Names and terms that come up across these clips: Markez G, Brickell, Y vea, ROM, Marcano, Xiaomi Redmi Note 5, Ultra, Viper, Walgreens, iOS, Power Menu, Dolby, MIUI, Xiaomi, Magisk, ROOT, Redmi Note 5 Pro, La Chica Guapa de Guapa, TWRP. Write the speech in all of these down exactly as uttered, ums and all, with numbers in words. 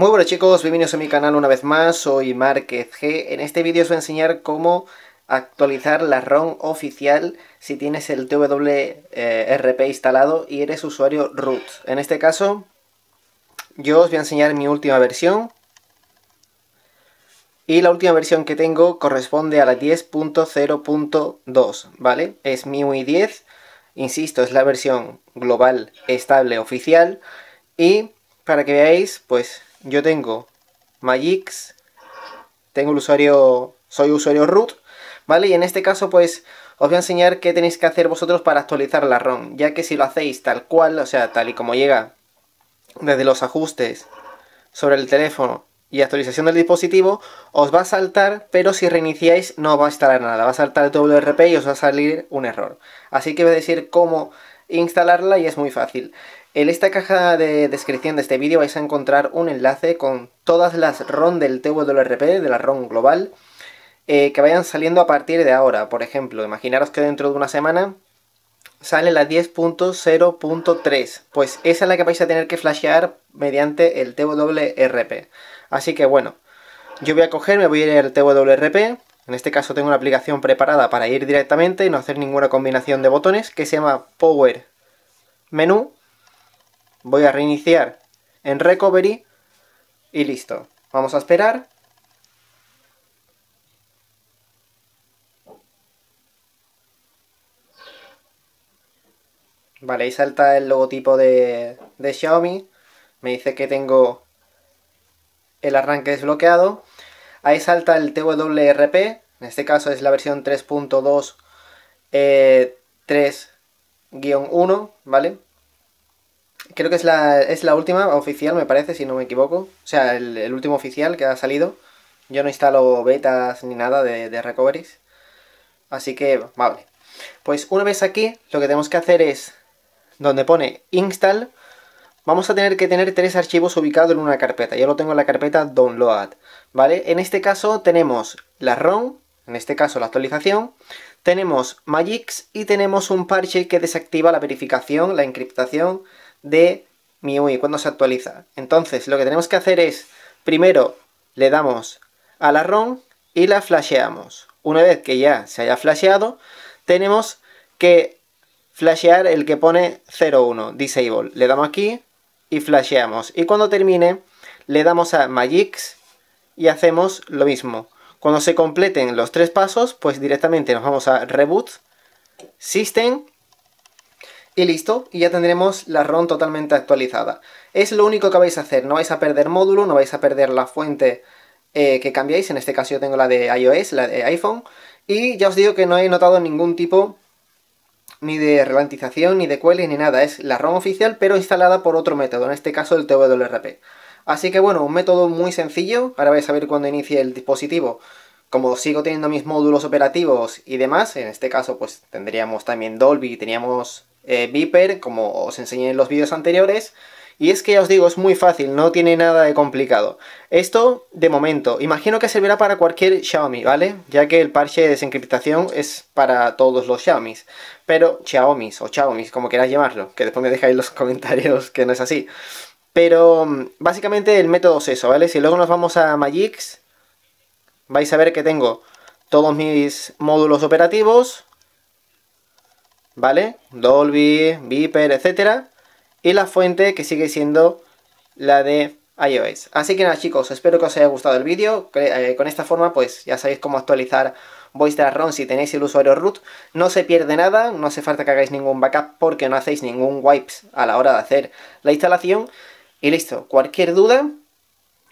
Muy buenas chicos, bienvenidos a mi canal una vez más, soy MarkezG. En este vídeo os voy a enseñar cómo actualizar la ROM oficial si tienes el T W R P instalado y eres usuario root. En este caso, yo os voy a enseñar mi última versión. Y la última versión que tengo corresponde a la diez punto cero punto dos, ¿vale? Es MIUI diez, insisto, es la versión global estable oficial. Y para que veáis, pues yo tengo Magisk, tengo el usuario, soy usuario root, ¿vale? Y en este caso, pues, os voy a enseñar qué tenéis que hacer vosotros para actualizar la ROM, ya que si lo hacéis tal cual, o sea, tal y como llega desde los ajustes sobre el teléfono y actualización del dispositivo, os va a saltar, pero si reiniciáis no os va a instalar nada, va a saltar el T W R P y os va a salir un error. Así que voy a decir cómo instalarla y es muy fácil. En esta caja de descripción de este vídeo vais a encontrar un enlace con todas las ROM del T W R P, de la ROM global, eh, que vayan saliendo a partir de ahora. Por ejemplo, imaginaros que dentro de una semana sale la diez punto cero punto tres, pues esa es la que vais a tener que flashear mediante el T W R P. Así que bueno, yo voy a coger, me voy a ir al T W R P. En este caso tengo una aplicación preparada para ir directamente y no hacer ninguna combinación de botones, que se llama Power Menu. Voy a reiniciar en Recovery y listo. Vamos a esperar. Vale, ahí salta el logotipo de, de Xiaomi. Me dice que tengo el arranque desbloqueado. Ahí salta el T W R P. En este caso es la versión tres punto dos, eh, tres guión uno, ¿vale? Creo que es la, es la última oficial, me parece, si no me equivoco. O sea, el, el último oficial que ha salido. Yo no instalo betas ni nada de, de recoveries. Así que, vale. Pues una vez aquí, lo que tenemos que hacer es, donde pone install, vamos a tener que tener tres archivos ubicados en una carpeta. Yo lo tengo en la carpeta download, ¿vale? En este caso tenemos la ROM, en este caso la actualización, tenemos Magisk y tenemos un parche que desactiva la verificación, la encriptación de MIUI cuando se actualiza. Entonces lo que tenemos que hacer es, primero le damos a la ROM y la flasheamos. Una vez que ya se haya flasheado, tenemos que flashear el que pone cero uno, disable. Le damos aquí y flasheamos. Y cuando termine, le damos a Magisk y hacemos lo mismo. Cuando se completen los tres pasos, pues directamente nos vamos a Reboot, System y listo. Y ya tendremos la ROM totalmente actualizada. Es lo único que vais a hacer. No vais a perder módulo, no vais a perder la fuente eh, que cambiáis. En este caso yo tengo la de iOS, la de iPhone. Y ya os digo que no he notado ningún tipo ni de ralentización, ni de cueles, ni nada. Es la ROM oficial, pero instalada por otro método, en este caso el T W R P. Así que bueno, un método muy sencillo. Ahora vais a ver cuando inicie el dispositivo. Como sigo teniendo mis módulos operativos y demás, en este caso pues tendríamos también Dolby, teníamos eh, Viper, como os enseñé en los vídeos anteriores. Y es que ya os digo, es muy fácil, no tiene nada de complicado. Esto, de momento, imagino que servirá para cualquier Xiaomi, ¿vale? Ya que el parche de desencriptación es para todos los Xiaomi. Pero, Xiaomi o Xiaomi, como queráis llamarlo, que después me dejáis los comentarios que no es así. Pero, básicamente el método es eso, ¿vale? Si luego nos vamos a Magisk, vais a ver que tengo todos mis módulos operativos, ¿vale? Dolby, Viper, etcétera. Y la fuente que sigue siendo la de iOS. Así que nada chicos, espero que os haya gustado el vídeo. Con esta forma pues ya sabéis cómo actualizar vuestra ROM si tenéis el usuario root. No se pierde nada, no hace falta que hagáis ningún backup porque no hacéis ningún wipes a la hora de hacer la instalación. Y listo, cualquier duda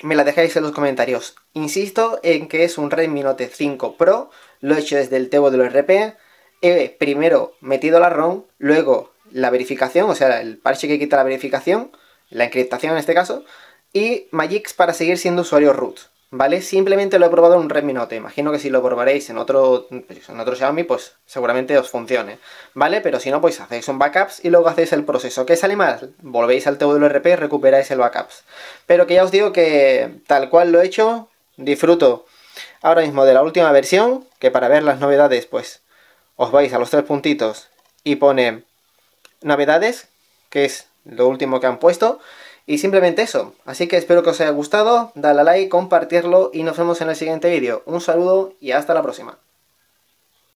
me la dejáis en los comentarios. Insisto en que es un Redmi Note cinco Pro, lo he hecho desde el T W R P. He primero metido la ROM, luego la verificación, o sea, el parche que quita la verificación, la encriptación en este caso, y Magisk para seguir siendo usuario root, ¿vale? Simplemente lo he probado en un Redmi Note, imagino que si lo probaréis en otro, en otro Xiaomi, pues seguramente os funcione, ¿vale? Pero si no, pues hacéis un backups y luego hacéis el proceso. ¿Qué sale mal? Volvéis al T W R P y recuperáis el backups. Pero que ya os digo que tal cual lo he hecho, disfruto ahora mismo de la última versión, que para ver las novedades, pues os vais a los tres puntitos y pone novedades, que es lo último que han puesto. Y simplemente eso. Así que espero que os haya gustado, dale a like, compartirlo y nos vemos en el siguiente vídeo. Un saludo y hasta la próxima.